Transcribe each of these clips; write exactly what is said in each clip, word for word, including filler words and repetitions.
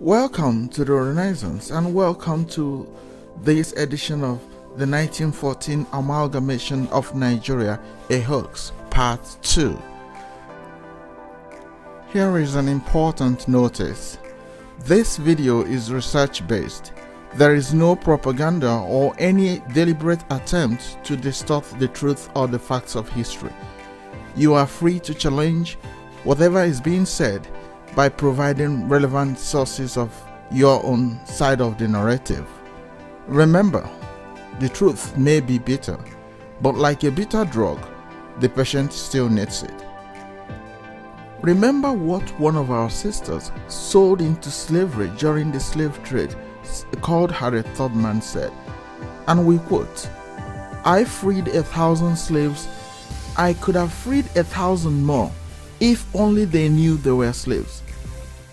Welcome to the Renaissance and welcome to this edition of the nineteen fourteen Amalgamation of Nigeria, a Hoax, Part two. Here is an important notice. This video is research-based. There is no propaganda or any deliberate attempt to distort the truth or the facts of history. You are free to challenge whatever is being said by providing relevant sources of your own side of the narrative. Remember, the truth may be bitter, but like a bitter drug, the patient still needs it. Remember what one of our sisters sold into slavery during the slave trade, called Harriet Tubman, said, and we quote, "I freed a thousand slaves. I could have freed a thousand more if only they knew they were slaves."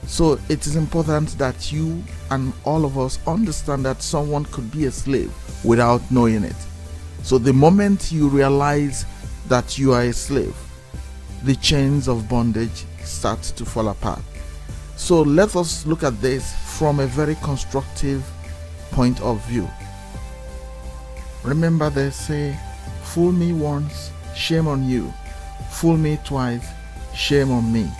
So it is important that you and all of us understand that someone could be a slave without knowing it. So the moment you realize that you are a slave, the chains of bondage start to fall apart. So let us look at this from a very constructive point of view. Remember, they say, "Fool me once, shame on you. Fool me twice, shame on me."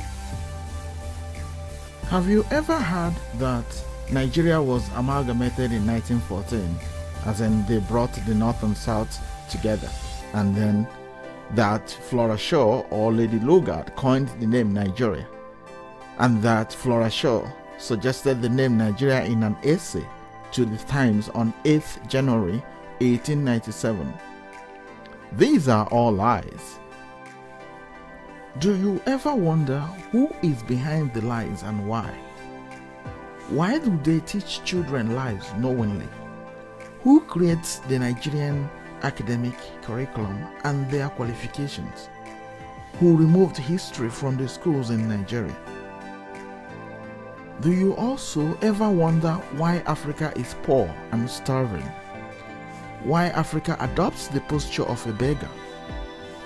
Have you ever heard that Nigeria was amalgamated in nineteen fourteen, as in they brought the North and South together, and then that Flora Shaw or Lady Lugard coined the name Nigeria, and that Flora Shaw suggested the name Nigeria in an essay to the Times on eighth January eighteen ninety-seven? These are all lies. Do you ever wonder who is behind the lies and why? Why do they teach children lies knowingly? Who creates the Nigerian academic curriculum and their qualifications? Who removed history from the schools in Nigeria? Do you also ever wonder why Africa is poor and starving? Why Africa adopts the posture of a beggar?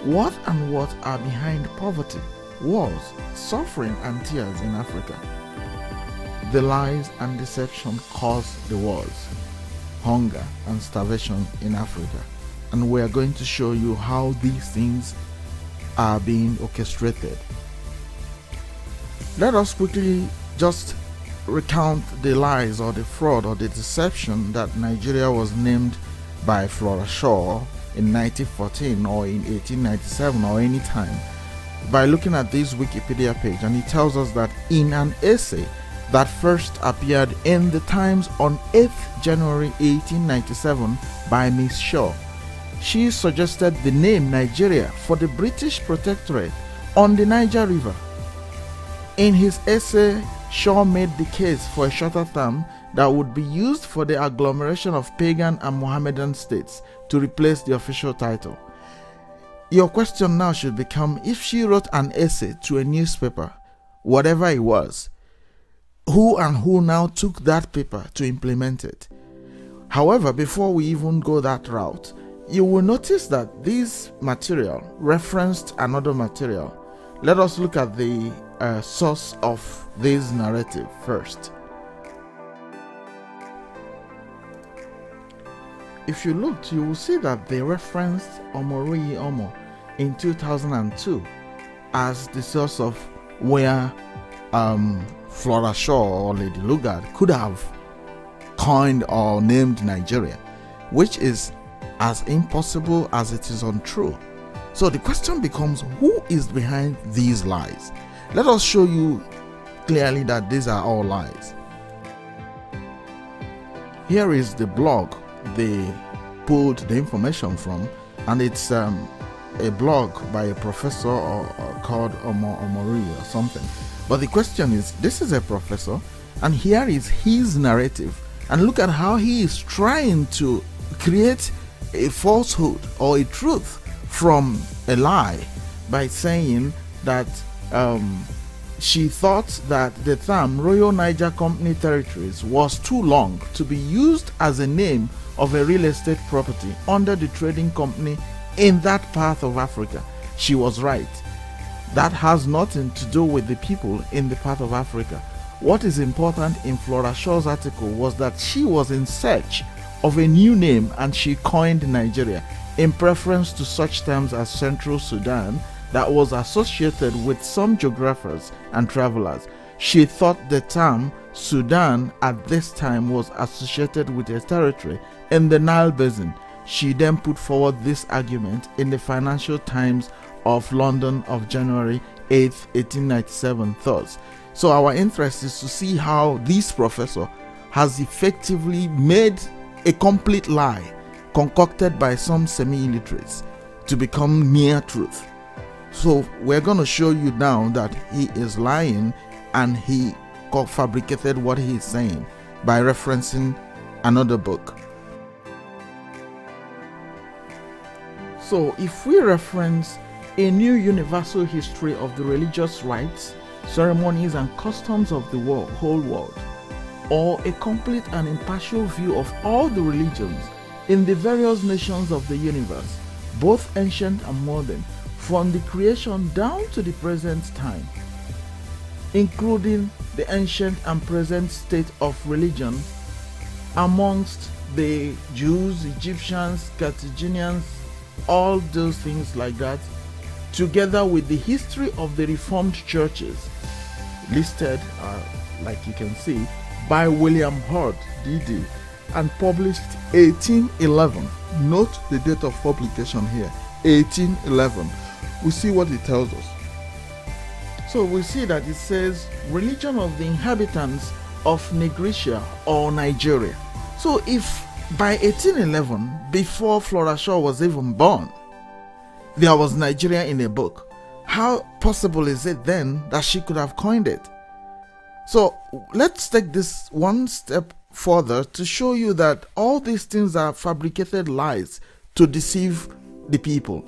What and what are behind poverty, wars, suffering and tears in Africa? The lies and deception caused the wars, hunger and starvation in Africa, and we are going to show you how these things are being orchestrated. Let us quickly just recount the lies or the fraud or the deception that Nigeria was named by Flora Shaw in nineteen fourteen or in eighteen ninety-seven or any time by looking at this Wikipedia page, and it tells us that in an essay that first appeared in the Times on eighth January eighteen ninety-seven by Miss Shaw, she suggested the name Nigeria for the British protectorate on the Niger River. In his essay, Shaw made the case for a shorter term that would be used for the agglomeration of pagan and Mohammedan states to replace the official title. Your question now should become, if she wrote an essay to a newspaper, whatever it was, who and who now took that paper to implement it? However, before we even go that route, you will notice that this material referenced another material. Let us look at the uh, source of this narrative first. If you looked, you will see that they referenced Omoruyi Omo in two thousand two as the source of where um, Flora Shaw or Lady Lugard could have coined or named Nigeria, which is as impossible as it is untrue. So the question becomes, who is behind these lies? Let us show you clearly that these are all lies. Here is the blog they pulled the information from, and it's um, a blog by a professor or, or called Omori Omar or something. But the question is, this is a professor and here is his narrative, and look at how he is trying to create a falsehood or a truth from a lie by saying that um, she thought that the term Royal Niger Company Territories was too long to be used as a name of a real estate property under the trading company in that part of Africa. She was right. That has nothing to do with the people in the part of Africa. What is important in Flora Shaw's article was that she was in search of a new name and she coined Nigeria in preference to such terms as Central Sudan that was associated with some geographers and travelers. She thought the term Sudan at this time was associated with a territory in the Nile Basin. She then put forward this argument in the Financial Times of London of January eighth, eighteen ninety-seven. Thus, so our interest is to see how this professor has effectively made a complete lie concocted by some semi-illiterates to become near truth. So we're going to show you now that he is lying and he fabricated what he is saying by referencing another book. So if we reference A New Universal History of the Religious Rites, Ceremonies and Customs of the World, Whole World, or a complete and impartial view of all the religions in the various nations of the universe, both ancient and modern, from the creation down to the present time, including the ancient and present state of religion amongst the Jews, Egyptians, Carthaginians, all those things like that, together with the history of the Reformed churches, listed, uh, like you can see, by William Hurd, D D, and published eighteen eleven. Note the date of publication here, eighteen eleven. We'll see what it tells us. So we see that it says, religion of the inhabitants of Negritia or Nigeria. So if by eighteen eleven, before Flora Shaw was even born, there was Nigeria in a book, how possible is it then that she could have coined it? So let's take this one step further to show you that all these things are fabricated lies to deceive the people.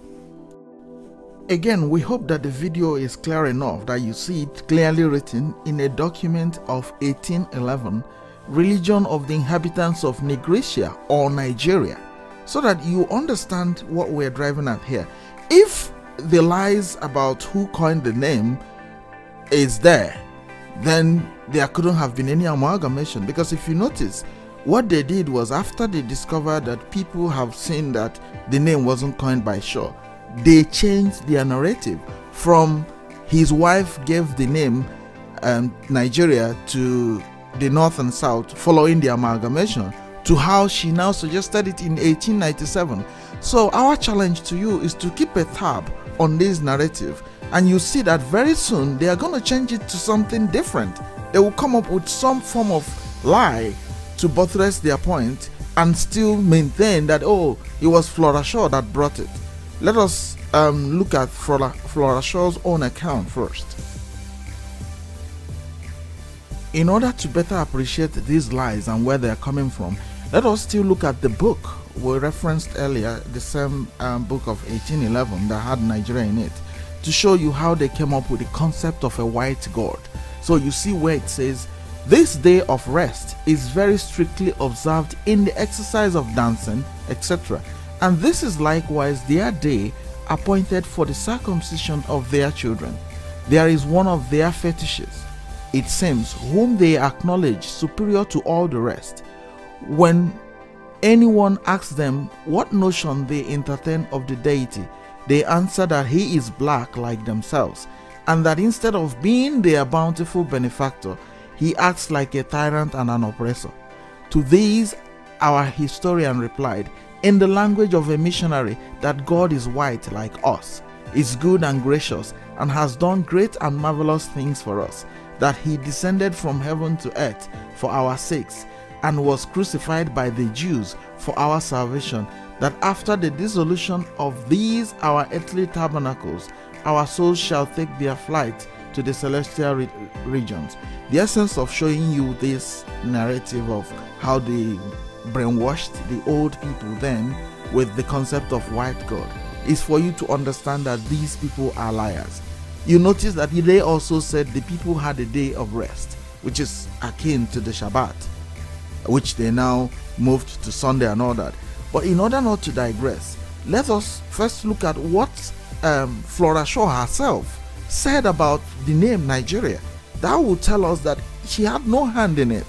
Again, we hope that the video is clear enough that you see it clearly written in a document of eighteen eleven, Religion of the Inhabitants of Negritia or Nigeria, so that you understand what we're driving at here. If the lies about who coined the name is there, then there couldn't have been any amalgamation, because if you notice, what they did was, after they discovered that people have seen that the name wasn't coined by Shaw, they changed their narrative from his wife gave the name um, Nigeria to the north and south following the amalgamation, to how she now suggested it in eighteen ninety-seven. So our challenge to you is to keep a tab on this narrative, and you see that very soon they are going to change it to something different. They will come up with some form of lie to buttress their point and still maintain that, oh, it was Flora Shaw that brought it. Let us um, look at Flora, Flora Shaw's own account first. In order to better appreciate these lies and where they are coming from, let us still look at the book we referenced earlier, the same um, book of eighteen eleven that had Nigeria in it, to show you how they came up with the concept of a white god. So you see where it says, this day of rest is very strictly observed in the exercise of dancing, et cetera. And this is likewise their day appointed for the circumcision of their children. There is one of their fetishes, it seems, whom they acknowledge superior to all the rest. When anyone asks them what notion they entertain of the deity, they answer that he is black like themselves, and that instead of being their bountiful benefactor, he acts like a tyrant and an oppressor. To these, our historian replied, in the language of a missionary, that God is white like us, is good and gracious, and has done great and marvelous things for us, that he descended from heaven to earth for our sakes, and was crucified by the Jews for our salvation, that after the dissolution of these our earthly tabernacles, our souls shall take their flight to the celestial re regions. The essence of showing you this narrative of how they brainwashed the old people then with the concept of white god is for you to understand that these people are liars. You notice that they also said the people had a day of rest, which is akin to the Shabbat, which they now moved to Sunday and all that. But in order not to digress, let us first look at what um, Flora Shaw herself said about the name Nigeria. That will tell us that she had no hand in it.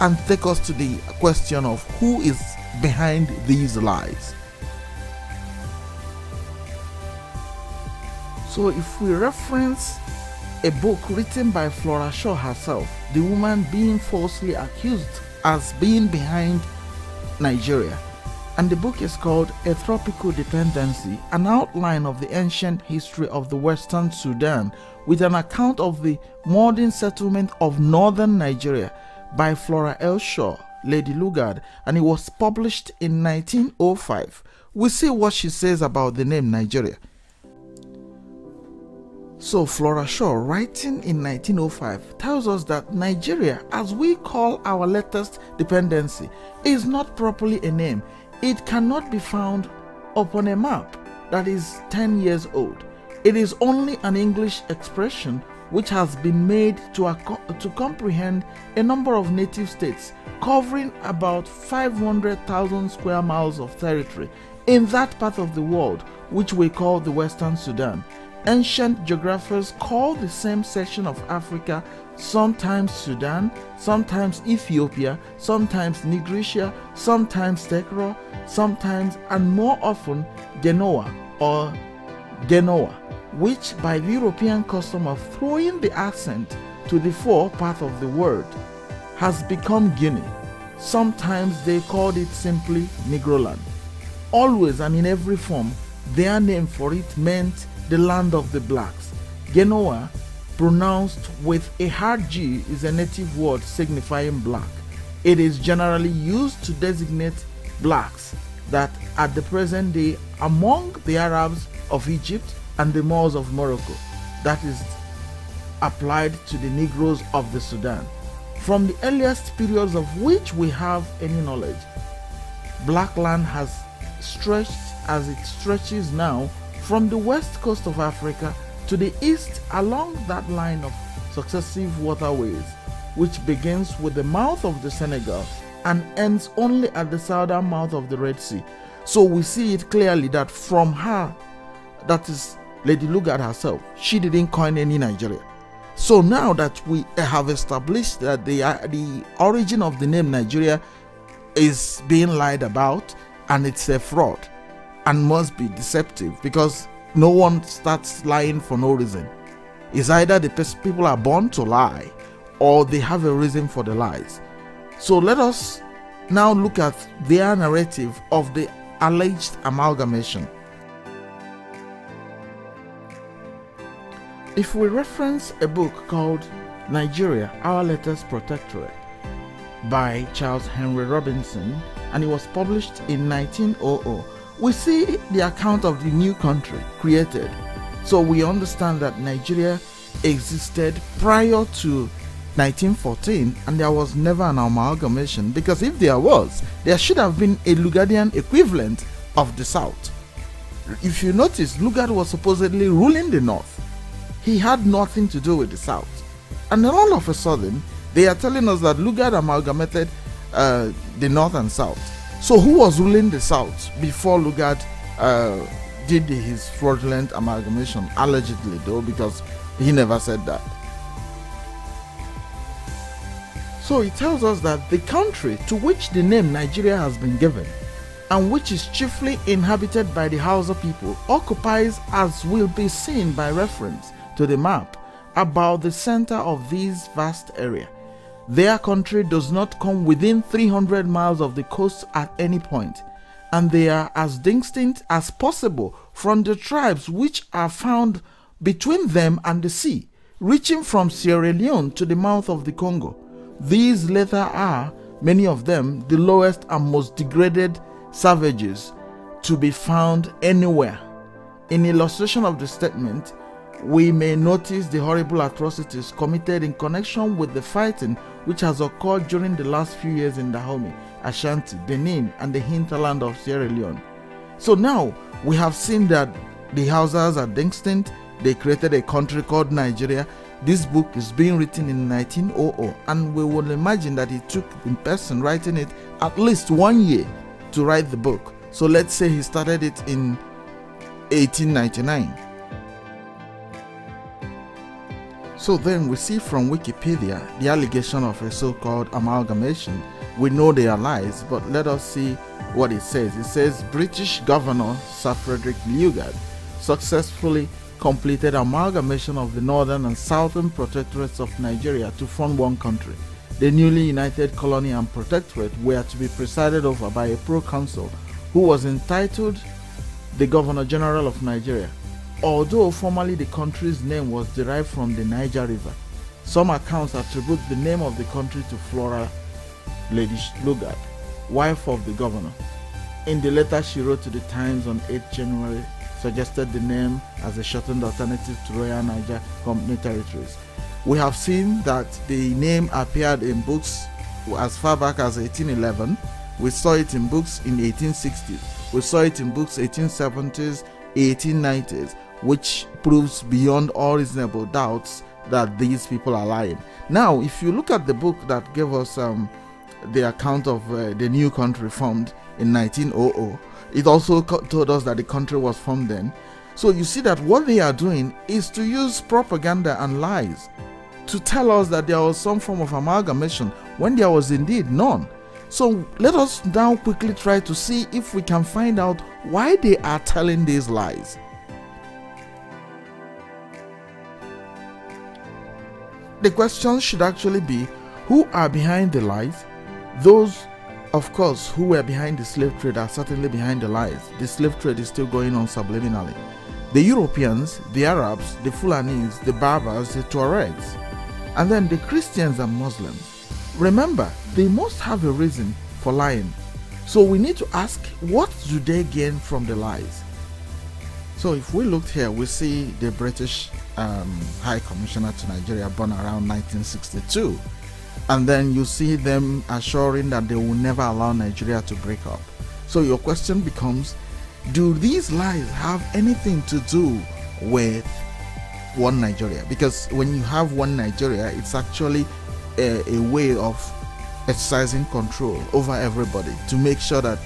And take us to the question of who is behind these lies. So if we reference a book written by Flora Shaw herself, the woman being falsely accused as being behind Nigeria, and the book is called A Tropical Dependency, an outline of the ancient history of the Western Sudan with an account of the modern settlement of northern Nigeria by Flora L. Shaw, Lady Lugard, and it was published in nineteen oh five. We'll see what she says about the name Nigeria. So Flora Shaw, writing in nineteen oh five, tells us that Nigeria, as we call our latest dependency, is not properly a name. It cannot be found upon a map that is ten years old. It is only an English expression which has been made to, to comprehend a number of native states covering about five hundred thousand square miles of territory in that part of the world which we call the Western Sudan. Ancient geographers call the same section of Africa sometimes Sudan, sometimes Ethiopia, sometimes Nigritia, sometimes Tekra, sometimes and more often Genoa or Genoa, which by the European custom of throwing the accent to the fore part of the word has become Guinea. Sometimes they called it simply Negroland. Always and in every form, their name for it meant the land of the blacks. Genoa, pronounced with a hard G, is a native word signifying black. It is generally used to designate blacks that at the present day among the Arabs of Egypt and the Moors of Morocco, that is applied to the Negroes of the Sudan. From the earliest periods of which we have any knowledge, black land has stretched as it stretches now from the west coast of Africa to the east along that line of successive waterways, which begins with the mouth of the Senegal and ends only at the southern mouth of the Red Sea. So we see it clearly that from her, that is Lady Lugard herself, she didn't coin any Nigeria. So now that we have established that the, uh, the origin of the name Nigeria is being lied about and it's a fraud, and must be deceptive, because no one starts lying for no reason. It's either the people are born to lie or they have a reason for the lies. So let us now look at their narrative of the alleged amalgamation. If we reference a book called Nigeria, Our Latest Protectorate by Charles Henry Robinson, and it was published in nineteen hundred, we see the account of the new country created. So we understand that Nigeria existed prior to nineteen fourteen and there was never an amalgamation, because if there was, there should have been a Lugardian equivalent of the South. If you notice, Lugard was supposedly ruling the North. He had nothing to do with the South. And then all of a sudden, they are telling us that Lugard amalgamated uh, the North and South. So who was ruling the South before Lugard uh, did his fraudulent amalgamation? Allegedly, though, because he never said that. So it tells us that the country to which the name Nigeria has been given, and which is chiefly inhabited by the Hausa people, occupies, as will be seen by reference to the map, about the center of this vast area. Their country does not come within three hundred miles of the coast at any point, and they are as distinct as possible from the tribes which are found between them and the sea, reaching from Sierra Leone to the mouth of the Congo. These latter are, many of them, the lowest and most degraded savages to be found anywhere. In illustration of the statement, we may notice the horrible atrocities committed in connection with the fighting which has occurred during the last few years in Dahomey, Ashanti, Benin, and the hinterland of Sierra Leone. So now we have seen that the Hausas are distinct. They created a country called Nigeria. This book is being written in nineteen hundred, and we will imagine that it took in person writing it at least one year to write the book. So let's say he started it in eighteen ninety-nine. So then we see from Wikipedia the allegation of a so-called amalgamation. We know they are lies, but let us see what it says. It says British Governor Sir Frederick Lugard successfully completed amalgamation of the northern and southern protectorates of Nigeria to form one country. The newly united colony and protectorate were to be presided over by a proconsul who was entitled the Governor General of Nigeria. Although formerly the country's name was derived from the Niger River, some accounts attribute the name of the country to Flora Lady Lugard, wife of the governor. In the letter she wrote to the Times on the eighth of January, suggested the name as a shortened alternative to Royal Niger Company territories. We have seen that the name appeared in books as far back as eighteen eleven. We saw it in books in eighteen sixties. We saw it in books eighteen seventies, eighteen nineties, which proves beyond all reasonable doubts that these people are lying. Now, if you look at the book that gave us um, the account of uh, the new country formed in nineteen hundred, it also told us that the country was formed then. So you see that what they are doing is to use propaganda and lies to tell us that there was some form of amalgamation when there was indeed none. So let us now quickly try to see if we can find out why they are telling these lies. The question should actually be, who are behind the lies? Those, of course, who were behind the slave trade are certainly behind the lies. The slave trade is still going on subliminally. The Europeans, the Arabs, the Fulanis, the Berbers, the Tuaregs, and then the Christians and Muslims. Remember, they must have a reason for lying. So we need to ask, what do they gain from the lies? So if we looked here, we see the British um, High Commissioner to Nigeria born around nineteen sixty-two. And then you see them assuring that they will never allow Nigeria to break up. So your question becomes, do these lies have anything to do with one Nigeria? Because when you have one Nigeria, it's actually A, a way of exercising control over everybody to make sure that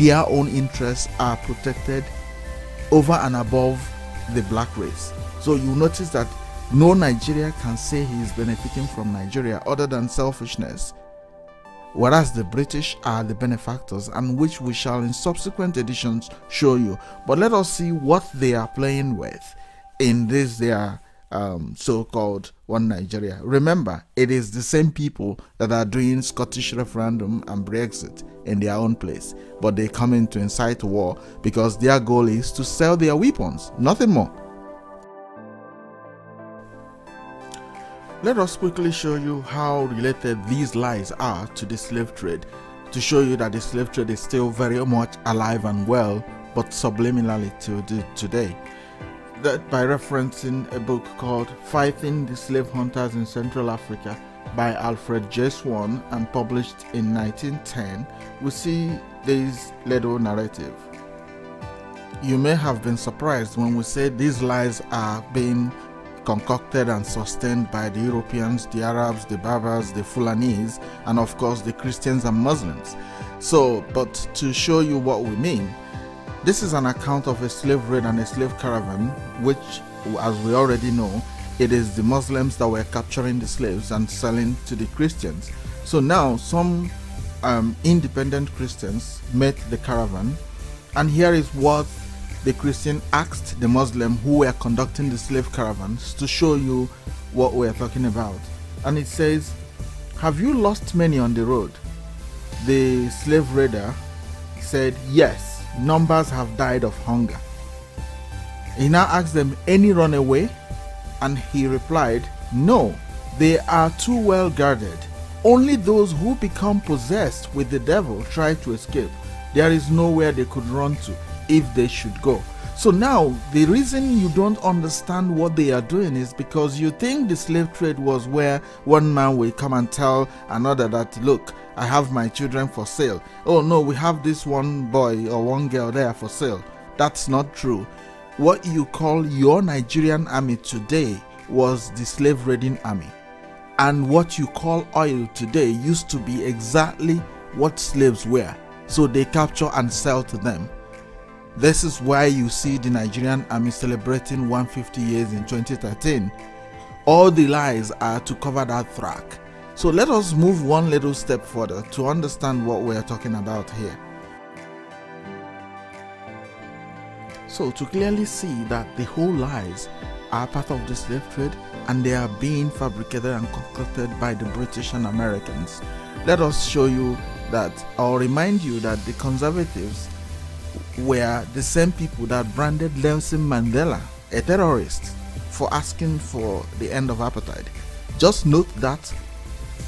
their own interests are protected over and above the black race. So you notice that no Nigeria can say he is benefiting from Nigeria other than selfishness, whereas the British are the benefactors, and which we shall in subsequent editions show you. But let us see what they are playing with in this their Um, so-called one Nigeria. Remember, it is the same people that are doing Scottish referendum and Brexit in their own place, but they come in to incite war because their goal is to sell their weapons, nothing more. Let us quickly show you how related these lies are to the slave trade, to show you that the slave trade is still very much alive and well, but subliminally to do today. That by referencing a book called Fighting the Slave Hunters in Central Africa by Alfred J. Swan and published in nineteen ten, we see this little narrative. You may have been surprised when we say these lies are being concocted and sustained by the Europeans, the Arabs, the Berbers, the Fulanis, and of course the Christians and Muslims. So, but to show you what we mean, this is an account of a slave raid and a slave caravan, which, as we already know, it is the Muslims that were capturing the slaves and selling to the Christians. So now some um, independent Christians met the caravan, and here is what the Christian asked the Muslim who were conducting the slave caravans, to show you what we are talking about. And it says, "Have you lost many on the road?" The slave raider said, "Yes. Numbers have died of hunger." He now asked them, "Any run away?" And he replied, "No, they are too well guarded. Only those who become possessed with the devil try to escape. There is nowhere they could run to if they should go." So now the reason you don't understand what they are doing is because you think the slave trade was where one man will come and tell another that, "Look, I have my children for sale. Oh no, we have this one boy or one girl there for sale." That's not true. What you call your Nigerian army today was the slave raiding army. And what you call oil today used to be exactly what slaves were. So they capture and sell to them. This is why you see the Nigerian army celebrating one hundred fifty years in twenty thirteen. All the lies are to cover that track. So let us move one little step further to understand what we are talking about here. So to clearly see that the whole lies are part of the slave trade and they are being fabricated and concocted by the British and Americans, let us show you that, or remind you that the conservatives were the same people that branded Nelson Mandela a terrorist for asking for the end of apartheid. Just note that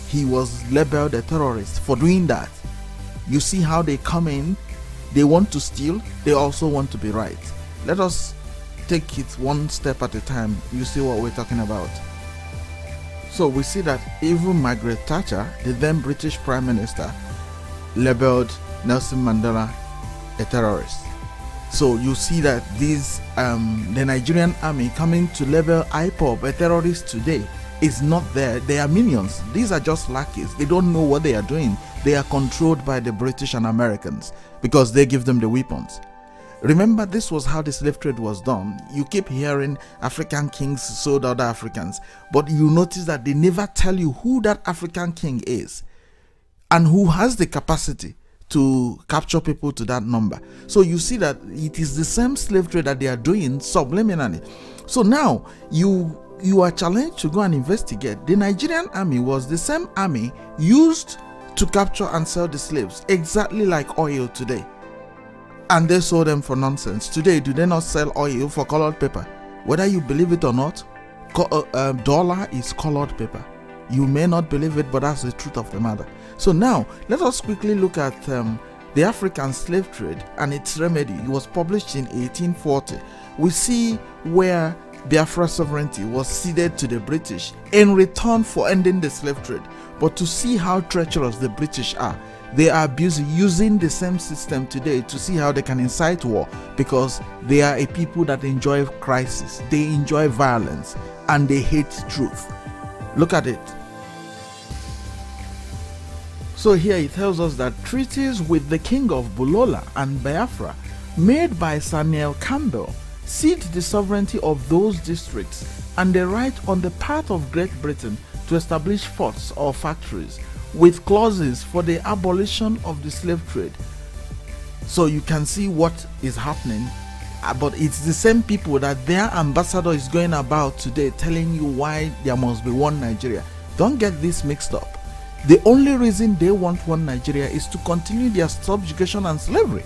he was labeled a terrorist for doing that. You see how they come in, they want to steal, they also want to be right. Let us take it one step at a time. You see what we're talking about. So we see that even Margaret Thatcher, the then British Prime Minister, labeled Nelson Mandela a terrorist. So you see that these um the Nigerian army coming to label I P O B a terrorist today is not there. They are minions. These are just lackeys. They don't know what they are doing. They are controlled by the British and Americans because they give them the weapons. Remember, this was how the slave trade was done. You keep hearing African kings sold other Africans, but you notice that they never tell you who that African king is and who has the capacity to capture people to that number. So you see that it is the same slave trade that they are doing subliminally. So now you you are challenged to go and investigate. The Nigerian army was the same army used to capture and sell the slaves, exactly like oil today. And they sold them for nonsense. Today, do they not sell oil for colored paper? Whether you believe it or not, a dollar is colored paper. You may not believe it, but that's the truth of the matter. So now, let us quickly look at um, the African slave trade and its remedy. It was published in eighteen forty. We see where Biafra sovereignty was ceded to the British in return for ending the slave trade. But to see how treacherous the British are, they are abusing, using the same system today to see how they can incite war, because they are a people that enjoy crisis, they enjoy violence, and they hate truth. Look at it. So here it tells us that treaties with the king of Bulola and Biafra made by Samuel Campbell cede the sovereignty of those districts and the right on the part of Great Britain to establish forts or factories, with clauses for the abolition of the slave trade. So you can see what is happening, but it's the same people that their ambassador is going about today telling you why there must be one Nigeria. Don't get this mixed up. The only reason they want one Nigeria is to continue their subjugation and slavery.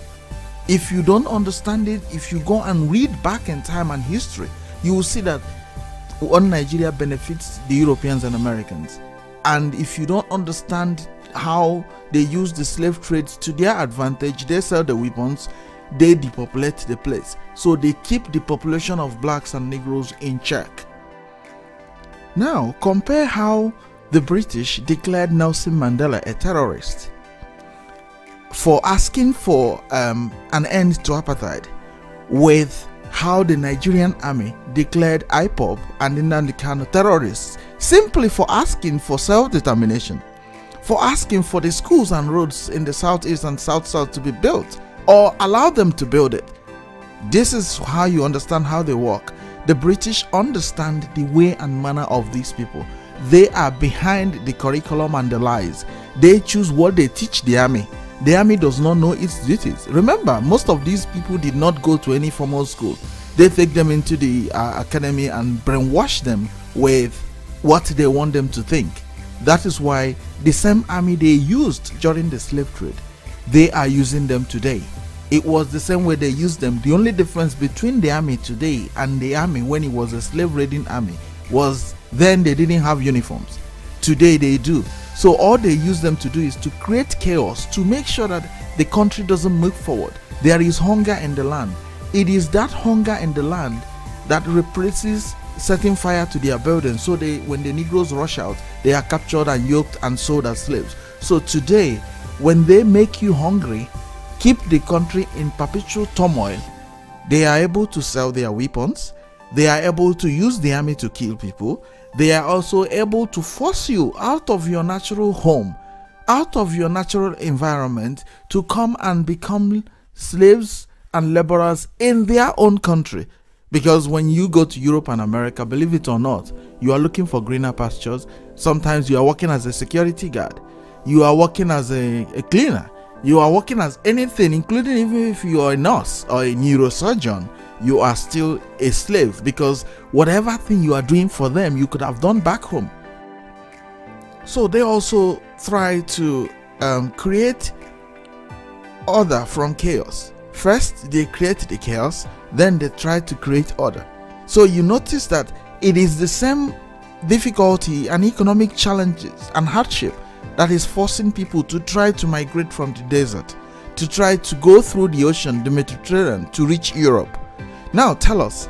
If you don't understand it, if you go and read back in time and history, you will see that one Nigeria benefits the Europeans and Americans. And if you don't understand how they use the slave trade to their advantage, they sell the weapons, they depopulate the place. So they keep the population of blacks and Negroes in check. Now, compare how the British declared Nelson Mandela a terrorist for asking for um, an end to apartheid, with how the Nigerian army declared I P O B and Nnamdi Kanu terrorists simply for asking for self-determination, for asking for the schools and roads in the southeast and south-south to be built, or allow them to build it. This is how you understand how they work. The British understand the way and manner of these people. They are behind the curriculum and the lies. They choose what they teach the army. The army does not know its duties. Remember, most of these people did not go to any formal school. They take them into the uh, academy and brainwash them with what they want them to think. That is why the same army they used during the slave trade, they are using them today. It was the same way they used them. The only difference between the army today and the army when it was a slave raiding army was then they didn't have uniforms. Today they do. So all they use them to do is to create chaos, to make sure that the country doesn't move forward. There is hunger in the land. It is that hunger in the land that represses setting fire to their buildings. So they, when the Negroes rush out, they are captured and yoked and sold as slaves. So today, when they make you hungry, keep the country in perpetual turmoil, they are able to sell their weapons. They are able to use the army to kill people. They are also able to force you out of your natural home, out of your natural environment, to come and become slaves and laborers in their own country, Because when you go to Europe and America, believe it or not, you are looking for greener pastures. Sometimes you are working as a security guard. You are working as a, a cleaner. You are working as anything, including even if you are a nurse or a neurosurgeon, you are still a slave, because whatever thing you are doing for them, you could have done back home. So they also try to um, create order from chaos. First, they create the chaos, then they try to create order. So you notice that it is the same difficulty and economic challenges and hardship that is forcing people to try to migrate from the desert, to try to go through the ocean, the Mediterranean, to reach Europe. Now tell us,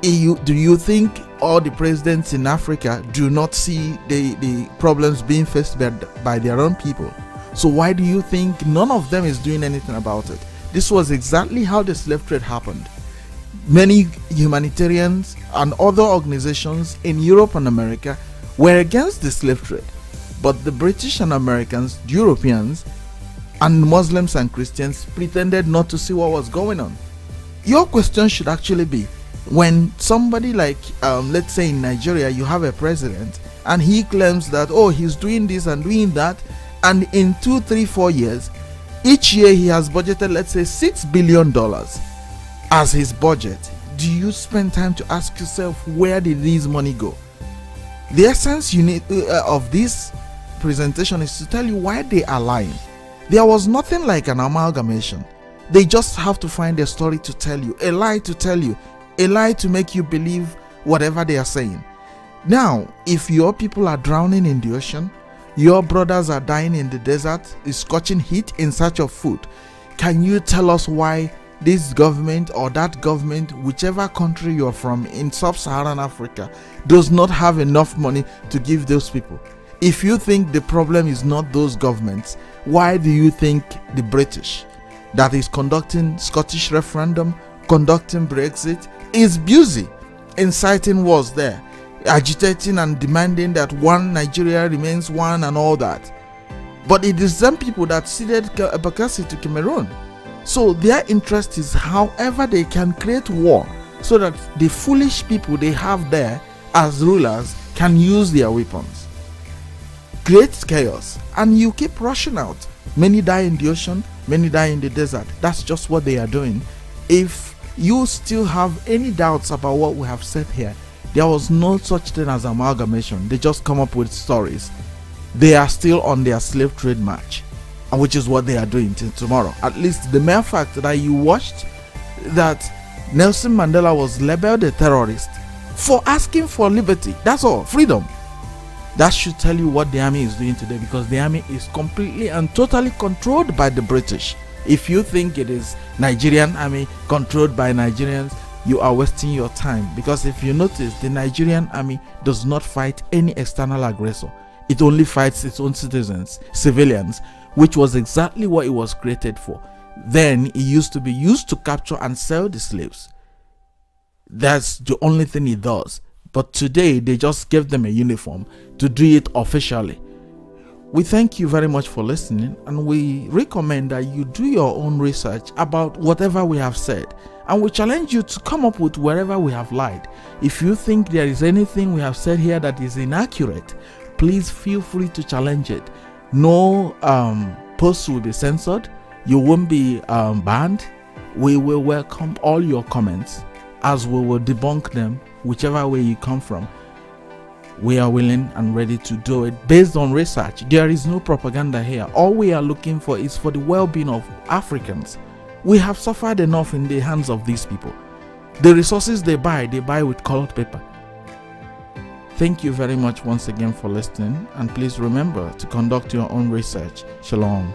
do you think all the presidents in Africa do not see the, the problems being faced by, by their own people? So why do you think none of them is doing anything about it? This was exactly how the slave trade happened. Many humanitarians and other organizations in Europe and America were against the slave trade. But the British and Americans, Europeans, and Muslims and Christians pretended not to see what was going on. Your question should actually be, when somebody like, um, let's say in Nigeria, you have a president, and he claims that, oh, he's doing this and doing that, and in two, three, four years, each year he has budgeted, let's say, six billion dollars as his budget. Do you spend time to ask yourself, where did this money go? The essence you need, uh, of this presentation is to tell you why they are lying. There was nothing like an amalgamation. They just have to find a story to tell you, a lie to tell you, a lie to make you believe whatever they are saying. Now, if your people are drowning in the ocean, your brothers are dying in the desert, is scorching heat in search of food, can you tell us why this government or that government, whichever country you're from in sub-Saharan Africa, does not have enough money to give those people? If you think the problem is not those governments, why do you think the British, that is conducting Scottish referendum, conducting Brexit, is busy inciting wars there, agitating and demanding that one Nigeria remains one and all that? But it is them people that ceded Bakassi to Cameroon. So their interest is however they can create war so that the foolish people they have there as rulers can use their weapons. Create chaos and you keep rushing out. Many die in the ocean, many die in the desert. That's just what they are doing. If you still have any doubts about what we have said here, there was no such thing as amalgamation. They just come up with stories. They are still on their slave trade march, which is what they are doing till tomorrow. At least the mere fact that you watched that Nelson Mandela was labeled a terrorist for asking for liberty, that's all, freedom. That should tell you what the army is doing today, because the army is completely and totally controlled by the British. If you think it is Nigerian army controlled by Nigerians, you are wasting your time, because if you notice, the Nigerian army does not fight any external aggressor. It only fights its own citizens, civilians, which was exactly what it was created for. Then it used to be used to capture and sell the slaves. That's the only thing it does. But today, they just gave them a uniform to do it officially. We thank you very much for listening, and we recommend that you do your own research about whatever we have said. And we challenge you to come up with wherever we have lied. If you think there is anything we have said here that is inaccurate, please feel free to challenge it. No um, posts will be censored. You won't be um, banned. We will welcome all your comments, as we will debunk them whichever way you come from. We are willing and ready to do it based on research. There is no propaganda here. All we are looking for is for the well-being of Africans. We have suffered enough in the hands of these people. The resources they buy, they buy with colored paper. Thank you very much once again for listening, and please remember to conduct your own research. Shalom.